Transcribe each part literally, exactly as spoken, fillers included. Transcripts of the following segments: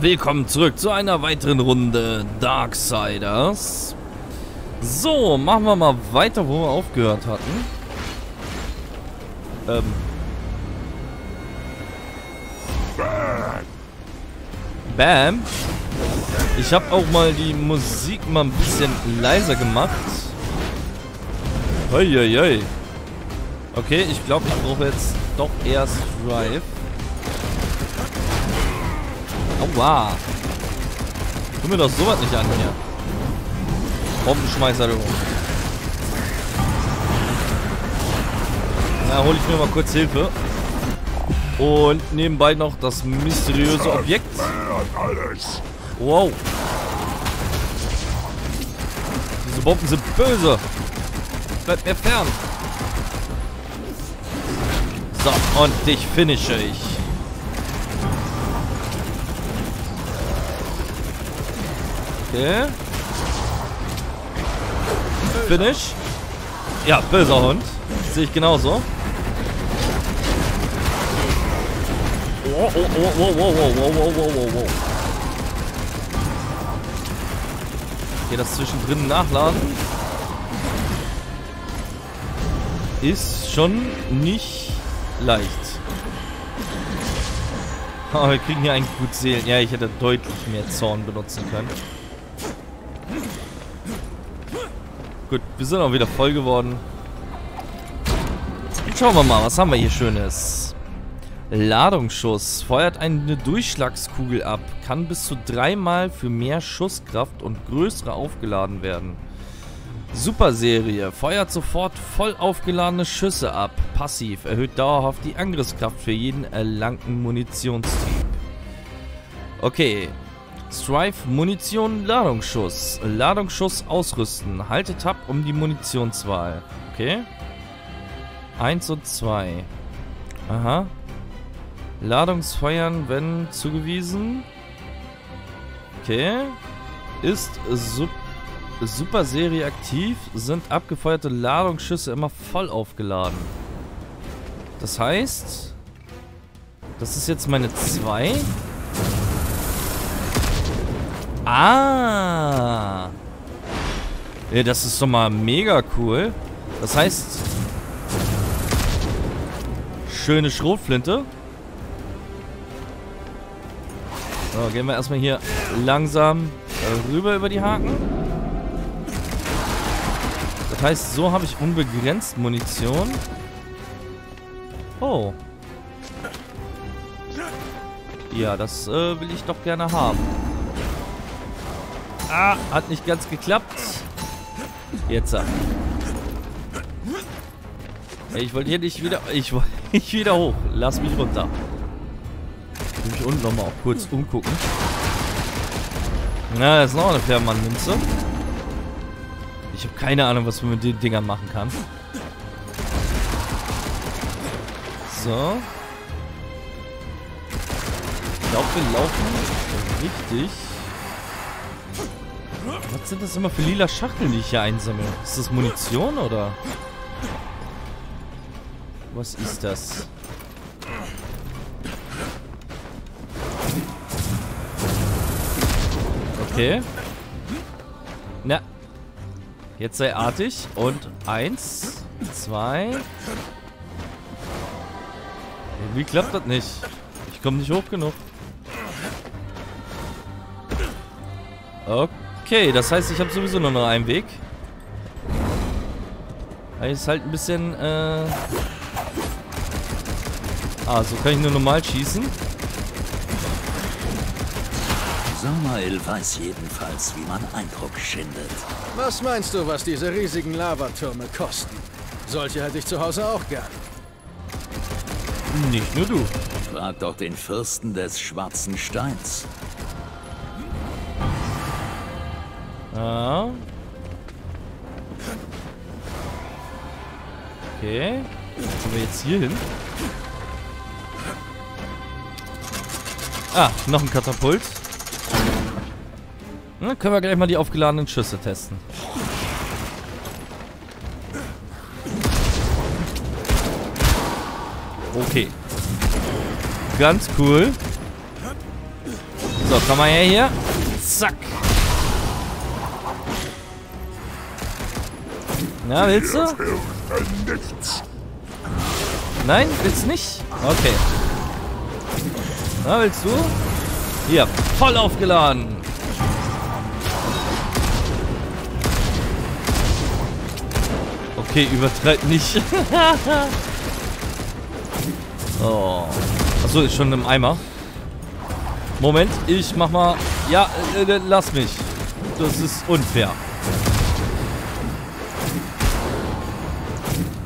Willkommen zurück zu einer weiteren Runde Darksiders. So, machen wir mal weiter, wo wir aufgehört hatten. Ähm. Bam. Ich habe auch mal die Musik mal ein bisschen leiser gemacht. Uiuiui. Okay, ich glaube, ich brauche jetzt doch eher Strife. Aua. Tu mir doch sowas nicht an hier. Bombenschmeißer, du. Na, hole ich mir mal kurz Hilfe. Und nebenbei noch das mysteriöse Objekt. Wow. Diese Bomben sind böse. Bleibt mir fern. So, und dich finische ich. Okay. Finish. Ja, böser Hund. Sehe ich genauso. Oh, oh, oh, oh, oh, oh, oh, oh, oh, oh, oh. Okay, das zwischendrin nachladen ist schon nicht leicht. Aber wir kriegen hier einen gut Seelen. Ja, ich hätte deutlich mehr Zorn benutzen können. Gut, wir sind auch wieder voll geworden. Schauen wir mal, was haben wir hier Schönes? Ladungsschuss. Feuert eine Durchschlagskugel ab. Kann bis zu dreimal für mehr Schusskraft und größere aufgeladen werden. Superserie. Feuert sofort voll aufgeladene Schüsse ab. Passiv. Erhöht dauerhaft die Angriffskraft für jeden erlangten Munitionstyp. Okay. Strife, Munition, Ladungsschuss. Ladungsschuss ausrüsten. Halte Tab um die Munitionswahl. Okay. eins und zwei. Aha. Ladungsfeuern, wenn zugewiesen. Okay. Ist Sub Superserie aktiv, sind abgefeuerte Ladungsschüsse immer voll aufgeladen. Das heißt, das ist jetzt meine zwei. Ah! Ja, das ist doch mal mega cool. Das heißt, schöne Schrotflinte. So, gehen wir erstmal hier langsam rüber über die Haken. Das heißt, so habe ich unbegrenzt Munition. Oh. Ja, das äh, will ich doch gerne haben. Ah, hat nicht ganz geklappt. Jetzt. Ich wollte hier nicht wieder... Ich wollte nicht wieder hoch. Lass mich runter. Ich will mich unten nochmal auch kurz umgucken. Na, das ist noch eine Fährmann-Münze. Ich habe keine Ahnung, was man mit den Dingern machen kann. So. Ich glaube, wir laufen richtig. Was sind das immer für lila Schachteln, die ich hier einsammle? Ist das Munition, oder? Was ist das? Okay. Na. Jetzt sei artig. Und eins. Zwei. Irgendwie klappt das nicht. Ich komme nicht hoch genug. Okay. Okay, das heißt, ich habe sowieso nur noch einen Weg. Das ist halt ein bisschen, äh... Ah, so kann ich nur normal schießen. Samael weiß jedenfalls, wie man Eindruck schindet. Was meinst du, was diese riesigen Lavatürme kosten? Solche hätte ich zu Hause auch gern. Nicht nur du. Frag doch den Fürsten des Schwarzen Steins. Ah. Okay. Kommen wir jetzt hier hin? Ah, noch ein Katapult. Dann können wir gleich mal die aufgeladenen Schüsse testen. Okay. Ganz cool. So, komm mal her hier. Zack. Na, willst du? Nein, willst du nicht? Okay. Na, willst du? Hier, voll aufgeladen. Okay, übertreibt nicht. Oh. Achso, ist schon im Eimer. Moment, ich mach mal... Ja, äh, lass mich. Das ist unfair.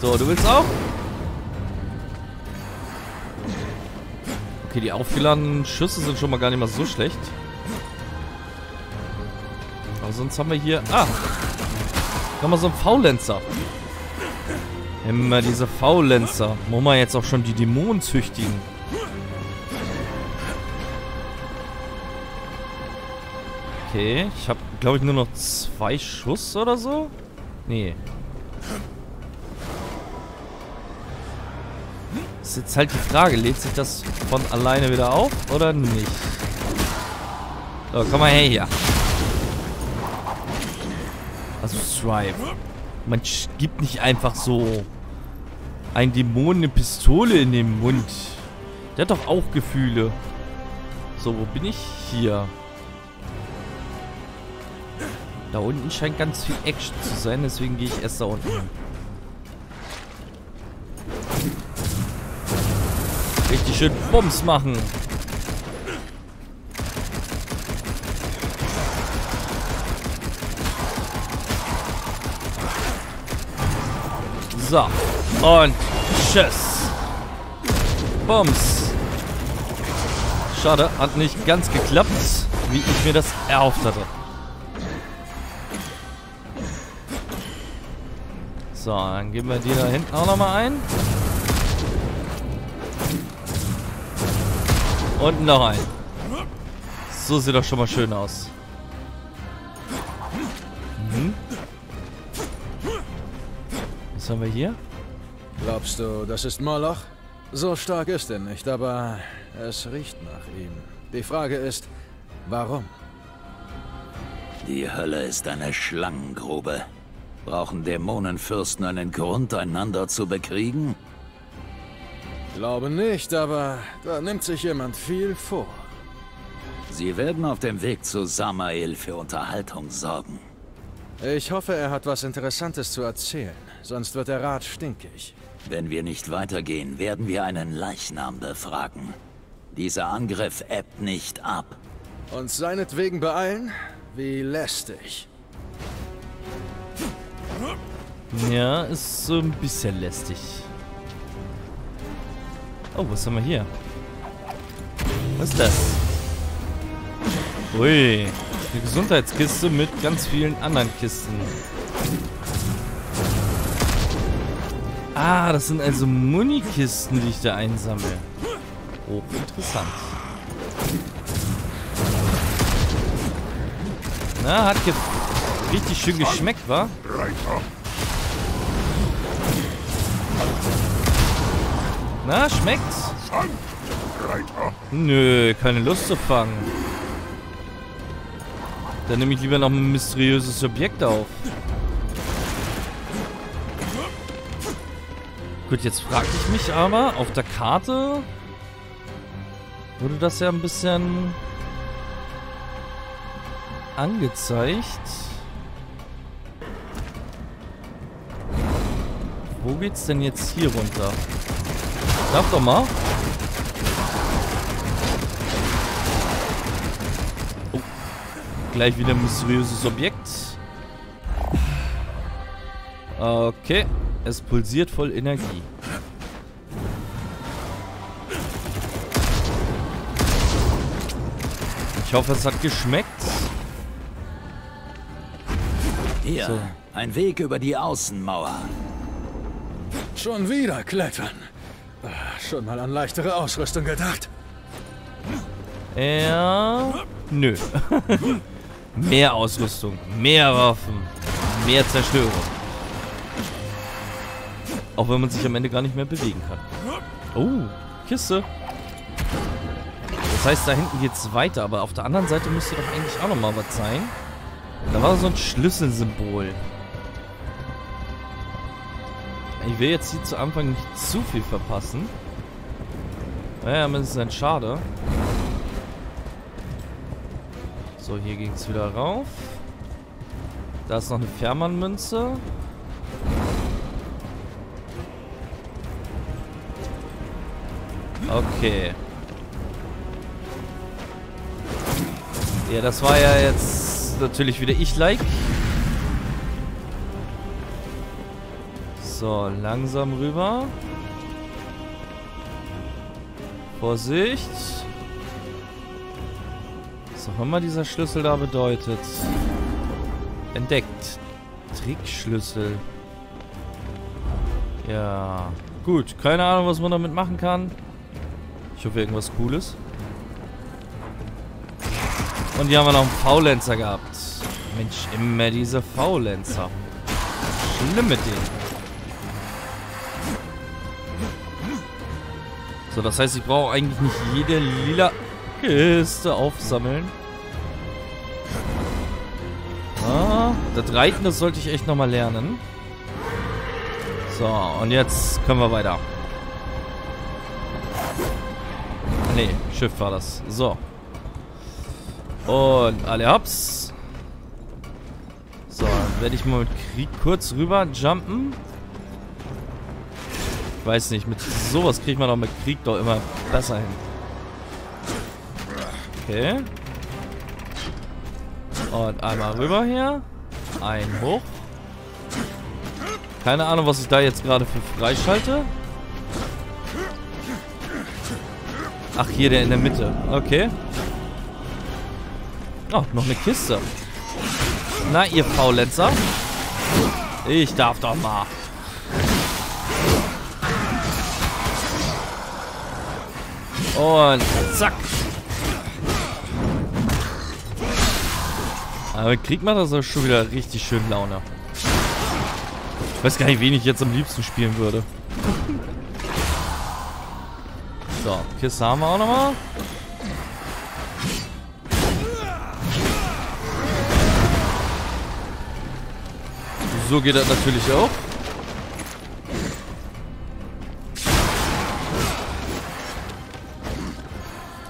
So, du willst auch? Okay, die aufgeladenen Schüsse sind schon mal gar nicht mal so schlecht. Aber sonst haben wir hier... Ah! Nochmal so ein Faulenzer. Immer diese Faulenzer. Muss man jetzt auch schon die Dämonen züchtigen. Okay, ich habe, glaube ich, nur noch zwei Schuss oder so. Nee. Ist jetzt halt die Frage, lädt sich das von alleine wieder auf oder nicht? So, komm mal her hier. Also Strife. Man gibt nicht einfach so einen Dämonen eine Pistole in den Mund. Der hat doch auch Gefühle. So, wo bin ich? Hier. Da unten scheint ganz viel Action zu sein, deswegen gehe ich erst da unten. Richtig schön Bums machen. So. Und tschüss. Bums. Schade, hat nicht ganz geklappt, wie ich mir das erhofft hatte. So, dann geben wir die da hinten auch nochmal ein. Und noch ein. So sieht doch schon mal schön aus. Mhm. Was haben wir hier? Glaubst du, das ist Moloch? So stark ist er nicht, aber es riecht nach ihm. Die Frage ist, warum? Die Hölle ist eine Schlangengrube. Brauchen Dämonenfürsten einen Grund, einander zu bekriegen? Glaube nicht, aber da nimmt sich jemand viel vor. Sie werden auf dem Weg zu Samael für Unterhaltung sorgen. Ich hoffe, er hat was Interessantes zu erzählen, sonst wird der Rat stinkig. Wenn wir nicht weitergehen, werden wir einen Leichnam befragen. Dieser Angriff ebbt nicht ab. Und seinetwegen beeilen? Wie lästig. Ja, ist so ein bisschen lästig. Oh, was haben wir hier? Was ist das? Ui, eine Gesundheitskiste mit ganz vielen anderen Kisten. Ah, das sind also Munikisten, die ich da einsammle. Oh, interessant. Na, hat richtig schön geschmeckt, wa? Na, schmeckt's? Nö, keine Lust zu fangen. Dann nehme ich lieber noch ein mysteriöses Objekt auf. Gut, jetzt frage ich mich aber, auf der Karte wurde das ja ein bisschen angezeigt. Wo geht's denn jetzt hier runter? Darf doch mal. Oh. Gleich wieder ein mysteriöses Objekt. Okay. Es pulsiert voll Energie. Ich hoffe, es hat geschmeckt. Hier, so. Ein Weg über die Außenmauer. Schon wieder klettern. Schon mal an leichtere Ausrüstung gedacht. Ja. Nö. Mehr Ausrüstung, mehr Waffen, mehr Zerstörung. Auch wenn man sich am Ende gar nicht mehr bewegen kann. Oh, Kiste. Das Das heißt, da hinten geht es weiter, aber auf der anderen Seite müsste doch eigentlich auch nochmal was sein. Da war so ein Schlüsselsymbol. Ich will jetzt hier zu Anfang nicht zu viel verpassen. Naja, das ist dann schade. So, hier ging es wieder rauf. Da ist noch eine Fährmann-Münze. Okay. Ja, das war ja jetzt natürlich wieder ich-like. So, langsam rüber. Vorsicht. Was auch immer dieser Schlüssel da bedeutet. Entdeckt. Trickschlüssel. Ja. Gut, keine Ahnung, was man damit machen kann. Ich hoffe, irgendwas Cooles. Und hier haben wir noch einen Faulenzer gehabt. Mensch, immer diese Faulenzer. Schlimm mit denen. So, das heißt, ich brauche eigentlich nicht jede lila Kiste aufsammeln. Ah, das Reiten, das sollte ich echt nochmal lernen. So, und jetzt können wir weiter. Nee, Schiff war das. So. Und alle hops. So, dann werde ich mal mit Krieg kurz rüber jumpen. Ich weiß nicht, mit sowas kriegt man doch mit Krieg doch immer besser hin. Okay. Und einmal rüber hier. Ein hoch. Keine Ahnung, was ich da jetzt gerade für freischalte. Ach, hier der in der Mitte. Okay. Oh, noch eine Kiste. Na, ihr Faulenzer. Ich darf doch mal. Und zack. Aber mit Krieg macht das auch schon wieder richtig schön Laune. Ich weiß gar nicht, wen ich jetzt am liebsten spielen würde. So, Kiste haben wir auch nochmal. So geht das natürlich auch.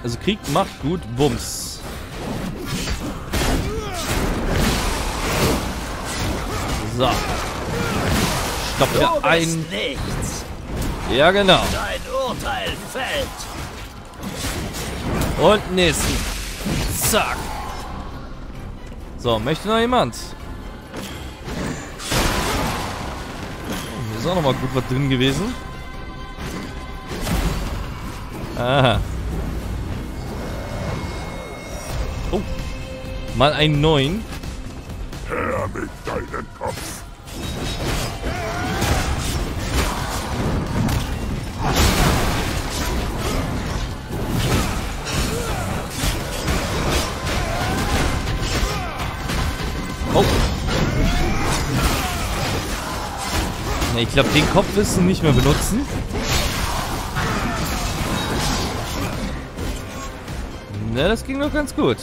Also Krieg macht gut Bums. So. Stopp hier ein. Ja, genau. Dein Urteil fällt. Und nächsten. Zack. So, möchte noch jemand? Auch noch mal gut was drin gewesen. Aha. Oh. Mal ein neun. Her mit deinen Kopf. Oh. Ich glaube, den Kopf wirst du nicht mehr benutzen. Na, das ging doch ganz gut.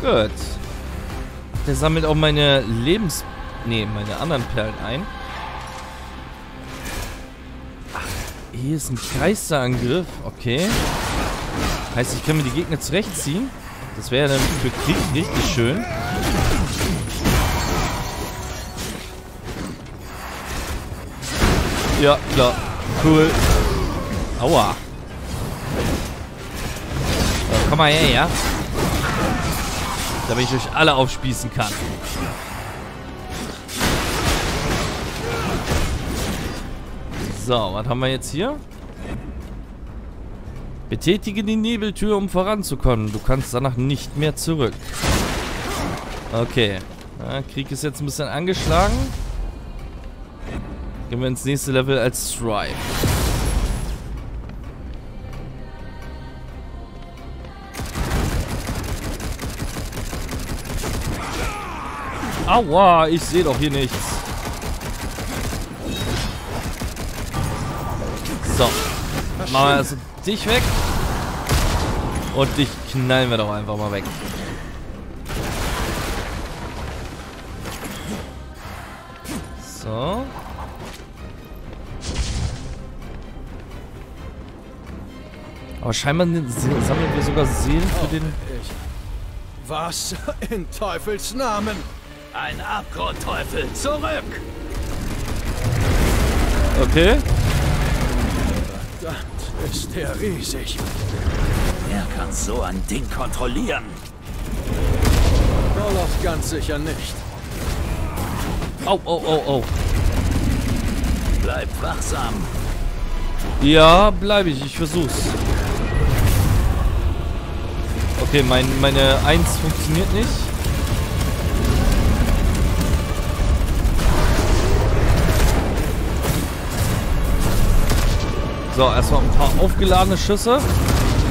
Gut. Der sammelt auch meine Lebens... Ne, meine anderen Perlen ein. Ach, hier ist ein Geisterangriff. Okay. Heißt, ich kann mir die Gegner zurechtziehen. Das wäre ja dann für Krieg richtig schön. Ja, klar. Cool. Aua. So, komm mal her, ja? Damit ich euch alle aufspießen kann. So, was haben wir jetzt hier? Betätige die Nebeltür, um voranzukommen. Du kannst danach nicht mehr zurück. Okay. Ja, Krieg ist jetzt ein bisschen angeschlagen. Gehen wir ins nächste Level als Strife. Aua, ich sehe doch hier nichts. machen wir also dich weg. Und dich knallen wir doch einfach mal weg. So. Aber scheinbar sammeln wir sogar Seelen für den... Was in Teufels Namen? Ein Abgrundteufel, zurück! Okay. Verdammt, ist der riesig. Wer kann so ein Ding kontrollieren? Moloch ganz sicher nicht. Oh, oh, oh, oh. Bleib wachsam. Ja, bleibe ich. Ich versuch's. Okay, mein, meine eins funktioniert nicht. So, erstmal ein paar aufgeladene Schüsse.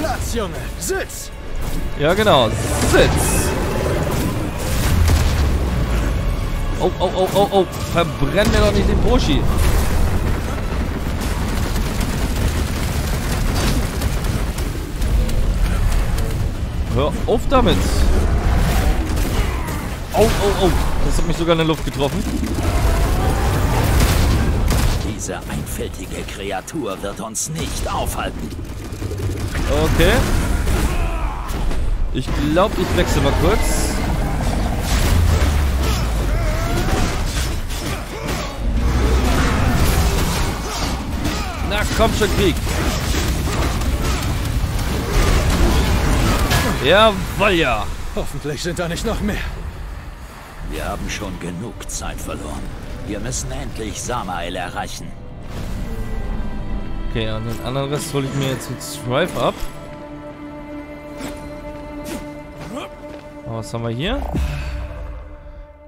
Platz, Junge, sitz! Ja, genau, sitz! Oh, oh, oh, oh, oh, verbrenn mir doch nicht den Burschi! Hör auf damit! Oh, oh, oh! Das hat mich sogar in der Luft getroffen. Diese einfältige Kreatur wird uns nicht aufhalten. Okay. Ich glaube, ich wechsle mal kurz. Na komm schon, Krieg. Jawohl, ja. Hoffentlich sind da nicht noch mehr. Wir haben schon genug Zeit verloren. Wir müssen endlich Samael erreichen. Okay, und den anderen Rest hole ich mir jetzt mit Strife ab. Aber was haben wir hier?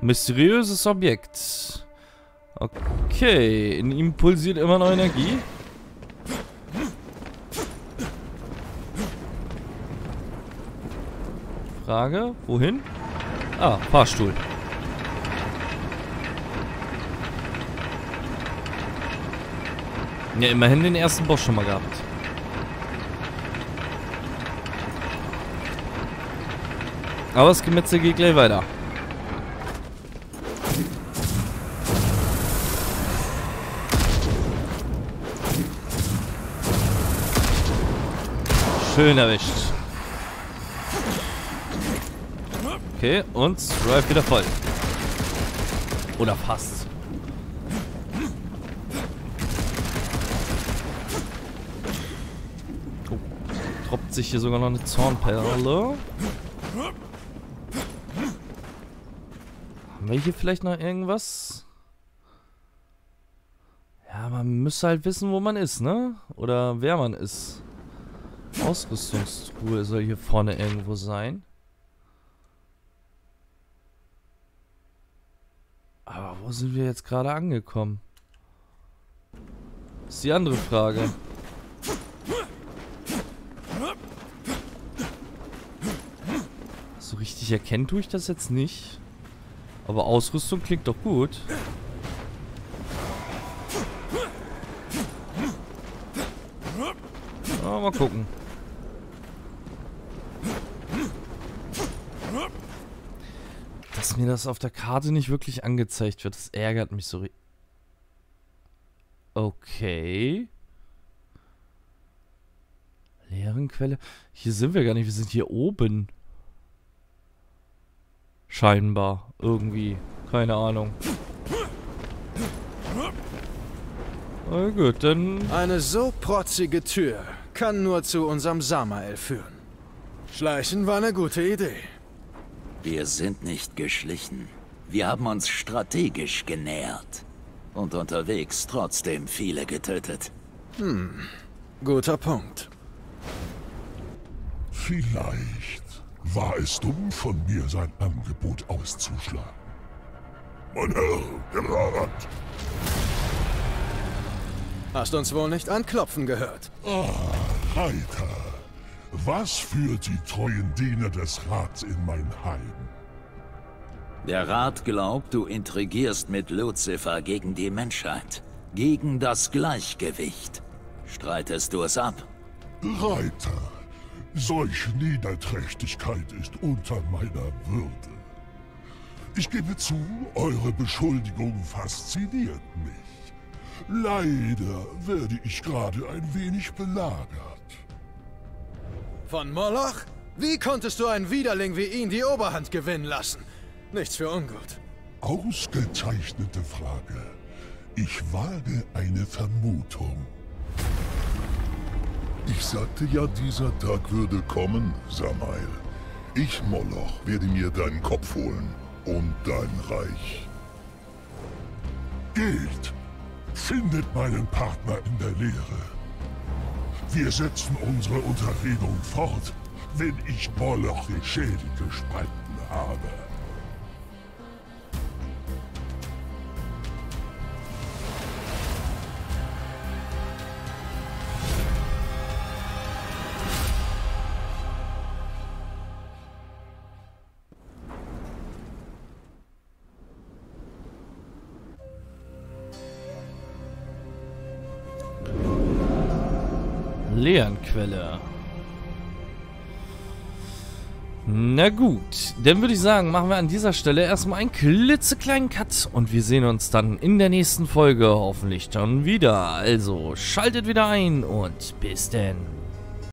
Mysteriöses Objekt. Okay, in ihm pulsiert immer noch Energie. Frage, wohin? Ah, Fahrstuhl. Ja, immerhin den ersten Boss schon mal gehabt. Aber das Gemetzel geht gleich weiter. Schön erwischt. Okay, und Strife wieder voll. Oder fast. Oh, droppt sich hier sogar noch eine Zornperle. Haben wir hier vielleicht noch irgendwas? Ja, man müsste halt wissen, wo man ist, ne? Oder wer man ist. Ausrüstungstruhe soll hier vorne irgendwo sein. Aber wo sind wir jetzt gerade angekommen? Das ist die andere Frage. So richtig erkennen tue ich das jetzt nicht. Aber Ausrüstung klingt doch gut. Ja, mal gucken. Dass mir das auf der Karte nicht wirklich angezeigt wird, das ärgert mich so. Okay. Leerenquelle. Hier sind wir gar nicht, wir sind hier oben. Scheinbar. Irgendwie. Keine Ahnung. Na gut, dann... Eine so protzige Tür kann nur zu unserem Samael führen. Schleichen war eine gute Idee. Wir sind nicht geschlichen. Wir haben uns strategisch genähert. Und unterwegs trotzdem viele getötet. Hm, guter Punkt. Vielleicht war es dumm von mir, sein Angebot auszuschlagen. Mein Herr, Rat. Hast uns wohl nicht anklopfen gehört. Ah, heiter. Was führt die treuen Diener des Rats in mein Heim? Der Rat glaubt, du intrigierst mit Lucifer gegen die Menschheit, gegen das Gleichgewicht. Streitest du es ab? Reiter, solch Niederträchtigkeit ist unter meiner Würde. Ich gebe zu, eure Beschuldigung fasziniert mich. Leider werde ich gerade ein wenig belagert. Von Moloch? Wie konntest du einen Widerling wie ihn die Oberhand gewinnen lassen? Nichts für ungut. Ausgezeichnete Frage. Ich wage eine Vermutung. Ich sagte ja, dieser Tag würde kommen, Samael. Ich, Moloch, werde mir deinen Kopf holen und dein Reich. Geht! Findet meinen Partner in der Leere. Wir setzen unsere Unterredung fort, wenn ich Moloch den Schädel gespalten habe. Leerenquelle. Na gut, dann würde ich sagen, machen wir an dieser Stelle erstmal einen klitzekleinen Cut und wir sehen uns dann in der nächsten Folge hoffentlich dann wieder. Also schaltet wieder ein und bis denn.